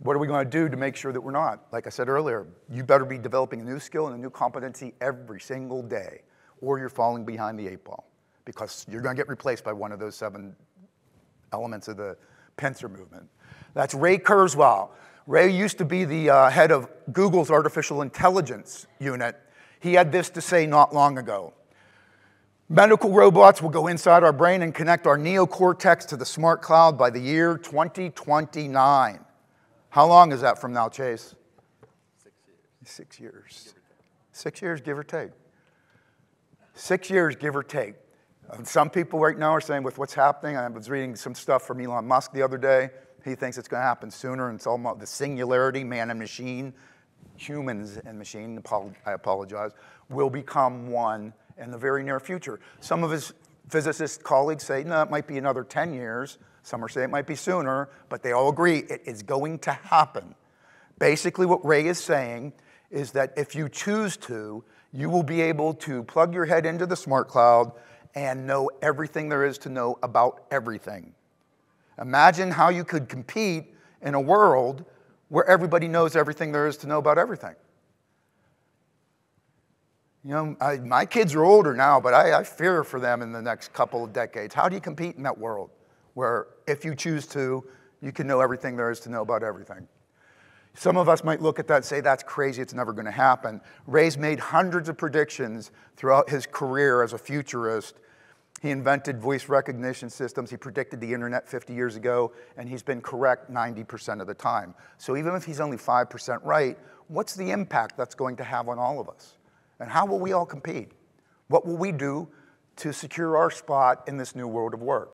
What are we going to do to make sure that we're not? Like I said earlier, you better be developing a new skill and a new competency every single day, or you're falling behind the eight ball, because you're going to get replaced by one of those 7 elements of the pincer movement. That's Ray Kurzweil. Ray used to be the head of Google's artificial intelligence unit. He had this to say not long ago. Medical robots will go inside our brain and connect our neocortex to the smart cloud by the year 2029. How long is that from now, Chase? 6 years. 6 years. 6 years, give or take. 6 years, give or take. Some people right now are saying with what's happening, I was reading some stuff from Elon Musk the other day, he thinks it's going to happen sooner, and it's all about the singularity, man and machine, humans and machine, I apologize, will become one in the very near future. Some of his physicist colleagues say, no, it might be another 10 years. Some are saying it might be sooner, but they all agree it is going to happen. Basically what Ray is saying is that if you choose to, you will be able to plug your head into the smart cloud and know everything there is to know about everything. Imagine how you could compete in a world where everybody knows everything there is to know about everything. You know, my kids are older now, but I fear for them in the next couple of decades. How do you compete in that world where, if you choose to, you can know everything there is to know about everything? Some of us might look at that and say, that's crazy, it's never going to happen. Ray's made hundreds of predictions throughout his career as a futurist. He invented voice recognition systems, he predicted the internet 50 years ago, and he's been correct 90% of the time. So even if he's only 5% right, what's the impact that's going to have on all of us? And how will we all compete? What will we do to secure our spot in this new world of work?